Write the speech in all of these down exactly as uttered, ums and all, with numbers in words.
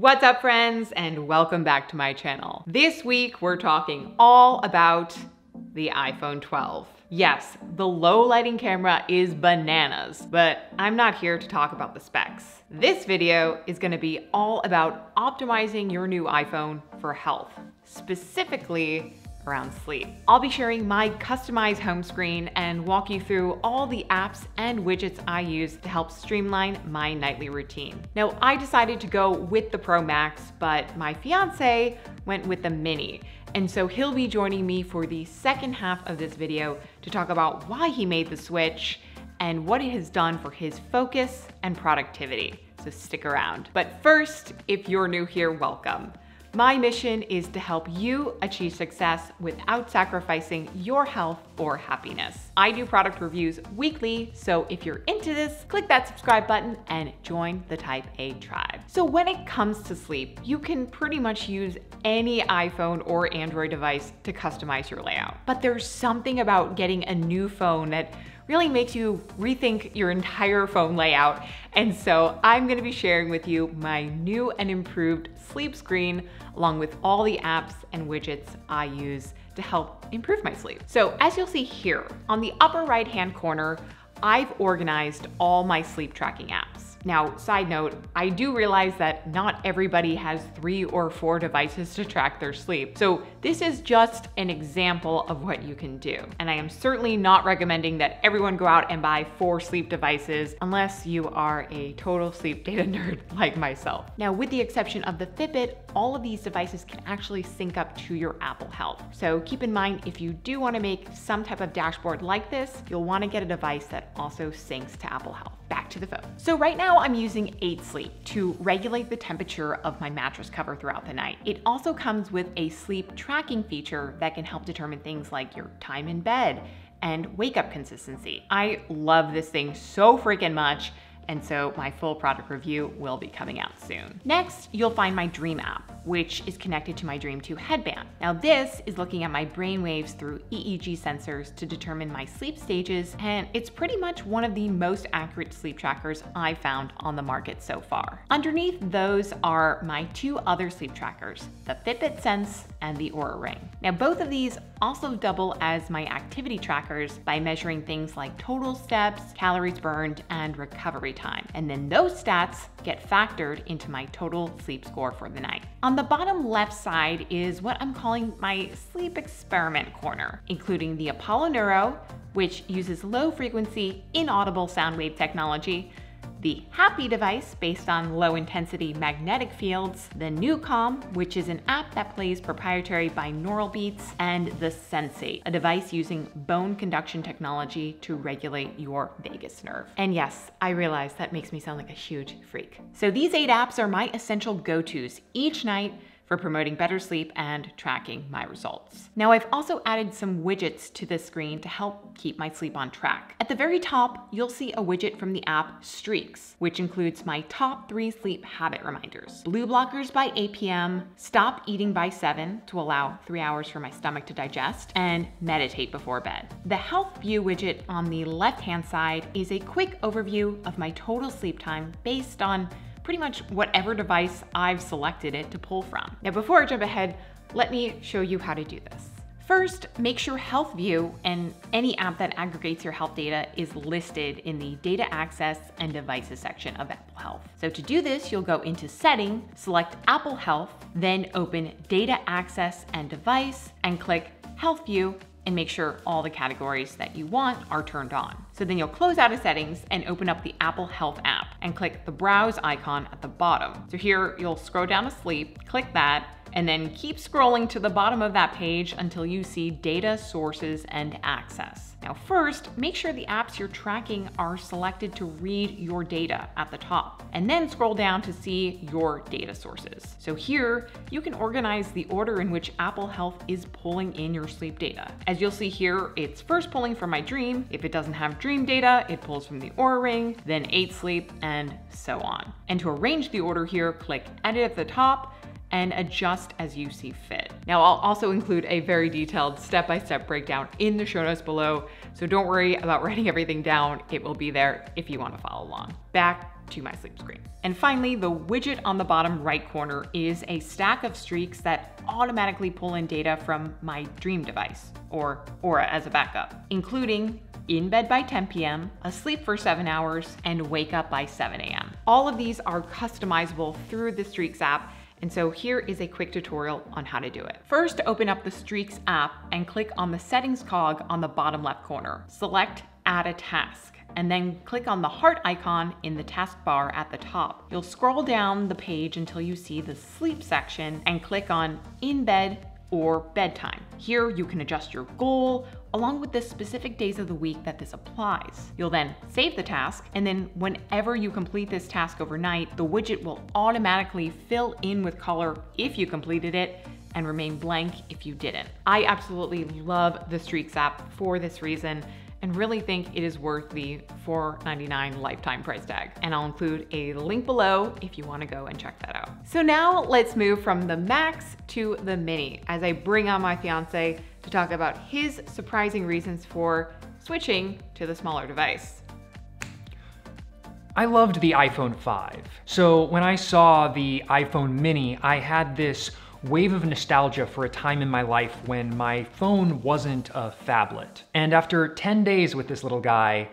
What's up, friends, and welcome back to my channel. This week, we're talking all about the iPhone twelve. Yes, the low lighting camera is bananas, but I'm not here to talk about the specs. This video is gonna be all about optimizing your new iPhone for health, specifically around sleep. I'll be sharing my customized home screen and walk you through all the apps and widgets I use to help streamline my nightly routine. Now, I decided to go with the Pro Max, but my fiance went with the Mini. And so he'll be joining me for the second half of this video to talk about why he made the switch and what it has done for his focus and productivity. So stick around. But first, if you're new here, welcome. My mission is to help you achieve success without sacrificing your health or happiness. I do product reviews weekly, so if you're into this, click that subscribe button and join the Type A tribe. So when it comes to sleep, you can pretty much use any iPhone or Android device to customize your layout. But there's something about getting a new phone that really makes you rethink your entire phone layout. And so I'm gonna be sharing with you my new and improved sleep screen, along with all the apps and widgets I use to help improve my sleep. So as you'll see here, on the upper right-hand corner, I've organized all my sleep tracking apps. Now, side note, I do realize that not everybody has three or four devices to track their sleep. So this is just an example of what you can do. And I am certainly not recommending that everyone go out and buy four sleep devices unless you are a total sleep data nerd like myself. Now, with the exception of the Fitbit, all of these devices can actually sync up to your Apple Health. So keep in mind, if you do want to make some type of dashboard like this, you'll want to get a device that also syncs to Apple Health. Back to the phone. So right now I'm using Eight Sleep to regulate the temperature of my mattress cover throughout the night. It also comes with a sleep tracking feature that can help determine things like your time in bed and wake up consistency. I love this thing so freaking much, and so my full product review will be coming out soon. Next, you'll find my Dreem app, which is connected to my Dreem two headband. Now this is looking at my brain waves through E E G sensors to determine my sleep stages, and it's pretty much one of the most accurate sleep trackers I've found on the market so far. Underneath those are my two other sleep trackers, the Fitbit Sense and the Oura Ring. Now both of these also double as my activity trackers by measuring things like total steps, calories burned, and recovery time. And then those stats get factored into my total sleep score for the night. On the bottom left side is what I'm calling my sleep experiment corner, including the Apollo Neuro, which uses low frequency, inaudible sound wave technology, the Hapbee device based on low intensity magnetic fields, the NuCalm, which is an app that plays proprietary binaural beats, and the Sensate, a device using bone conduction technology to regulate your vagus nerve. And yes, I realize that makes me sound like a huge freak. So these eight apps are my essential go-tos each night for promoting better sleep and tracking my results. Now I've also added some widgets to this screen to help keep my sleep on track. At the very top, you'll see a widget from the app Streaks, which includes my top three sleep habit reminders. Blue blockers by eight p m, stop eating by seven to allow three hours for my stomach to digest, and meditate before bed. The Health View widget on the left-hand side is a quick overview of my total sleep time based on pretty much whatever device I've selected it to pull from. Now, before I jump ahead, let me show you how to do this. First, make sure Health View and any app that aggregates your health data is listed in the Data Access and Devices section of Apple Health. So to do this, you'll go into Settings, select Apple Health, then open Data Access and Device, and click Health View, and make sure all the categories that you want are turned on. So then you'll close out of settings and open up the Apple Health app and click the browse icon at the bottom. So here you'll scroll down to sleep, click that, and then keep scrolling to the bottom of that page until you see data sources and access. Now first, make sure the apps you're tracking are selected to read your data at the top, and then scroll down to see your data sources. So here you can organize the order in which Apple Health is pulling in your sleep data. As As you'll see here, it's first pulling from my Dreem. If it doesn't have Dreem data, it pulls from the Oura Ring, then Eight Sleep, and so on. And to arrange the order here, click Edit at the top and adjust as you see fit. Now, I'll also include a very detailed step-by-step breakdown in the show notes below, so don't worry about writing everything down. It will be there if you want to follow along. Back to my sleep screen. And finally, the widget on the bottom right corner is a stack of Streaks that automatically pull in data from my Dreem device, or Oura as a backup, including in bed by ten p m, asleep for seven hours, and wake up by seven a m All of these are customizable through the Streaks app, and so here is a quick tutorial on how to do it. First, open up the Streaks app and click on the settings cog on the bottom left corner. Select Add a Task, and then click on the heart icon in the taskbar at the top. You'll scroll down the page until you see the sleep section and click on In Bed or Bedtime. Here you can adjust your goal along with the specific days of the week that this applies. You'll then save the task, and then whenever you complete this task overnight, the widget will automatically fill in with color if you completed it and remain blank if you didn't. I absolutely love the Streaks app for this reason, and really think it is worth the four ninety-nine lifetime price tag. And I'll include a link below if you wanna go and check that out. So now let's move from the Max to the Mini, as I bring on my fiance to talk about his surprising reasons for switching to the smaller device. I loved the iPhone five. So when I saw the iPhone Mini, I had this wave of nostalgia for a time in my life when my phone wasn't a phablet. And after ten days with this little guy,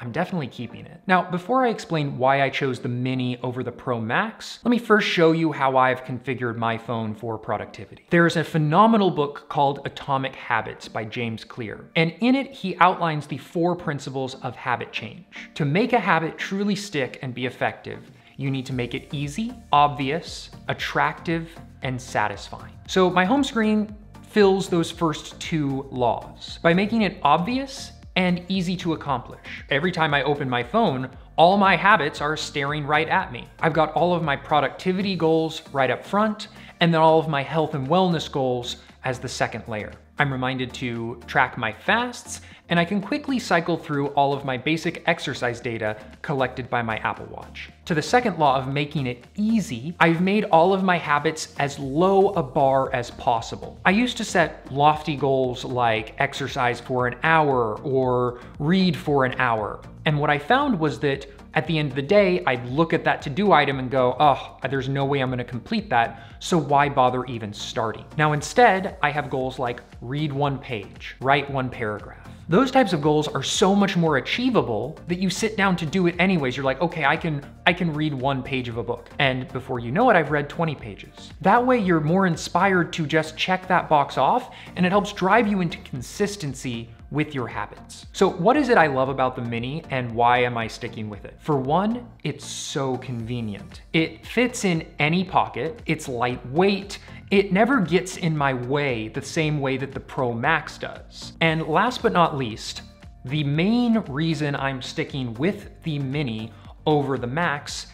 I'm definitely keeping it. Now, before I explain why I chose the Mini over the Pro Max, let me first show you how I've configured my phone for productivity. There's a phenomenal book called Atomic Habits by James Clear, and in it he outlines the four principles of habit change. To make a habit truly stick and be effective, you need to make it easy, obvious, attractive, and satisfying. So my home screen fills those first two laws by making it obvious and easy to accomplish. Every time I open my phone, all my habits are staring right at me. I've got all of my productivity goals right up front, and then all of my health and wellness goals as the second layer. I'm reminded to track my fasts, and I can quickly cycle through all of my basic exercise data collected by my Apple Watch. To the second law of making it easy, I've made all of my habits as low a bar as possible. I used to set lofty goals like exercise for an hour or read for an hour. And what I found was that at the end of the day, I'd look at that to-do item and go, oh, there's no way I'm gonna complete that, so why bother even starting? Now instead, I have goals like read one page, write one paragraph. Those types of goals are so much more achievable that you sit down to do it anyways. You're like, okay, I can, I can read one page of a book. And before you know it, I've read twenty pages. That way you're more inspired to just check that box off, and it helps drive you into consistency with your habits. So what is it I love about the Mini, and why am I sticking with it? For one, it's so convenient. It fits in any pocket, it's lightweight, it never gets in my way the same way that the Pro Max does. And last but not least, the main reason I'm sticking with the Mini over the Max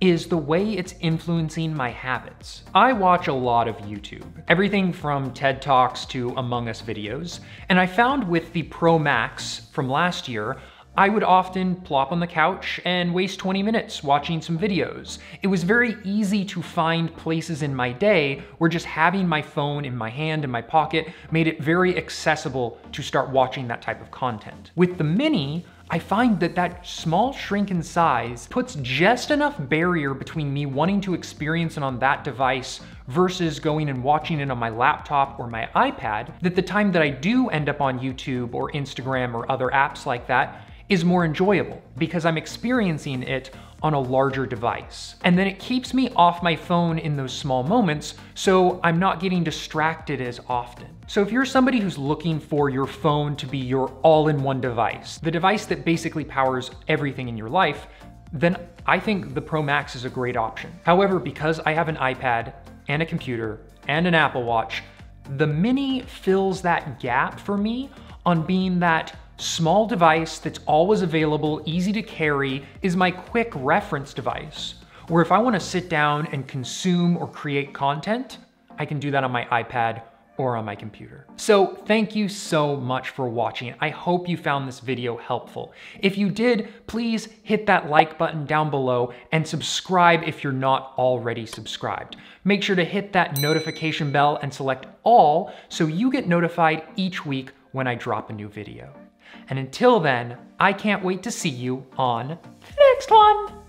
is the way it's influencing my habits. I watch a lot of YouTube, everything from TED Talks to Among Us videos, and I found with the Pro Max from last year, I would often plop on the couch and waste twenty minutes watching some videos. It was very easy to find places in my day where just having my phone in my hand, in my pocket, made it very accessible to start watching that type of content. With the Mini, I find that that small shrink in size puts just enough barrier between me wanting to experience it on that device versus going and watching it on my laptop or my iPad, that the time that I do end up on YouTube or Instagram or other apps like that is more enjoyable because I'm experiencing it on a larger device. And then it keeps me off my phone in those small moments, so I'm not getting distracted as often. So if you're somebody who's looking for your phone to be your all-in-one device, the device that basically powers everything in your life, then I think the Pro Max is a great option. However, because I have an iPad and a computer and an Apple Watch, the Mini fills that gap for me on being that small device that's always available, easy to carry, is my quick reference device, where if I want to sit down and consume or create content, I can do that on my iPad or on my computer. So thank you so much for watching. I hope you found this video helpful. If you did, please hit that like button down below and subscribe if you're not already subscribed. Make sure to hit that notification bell and select all so you get notified each week when I drop a new video. And until then, I can't wait to see you on the next one.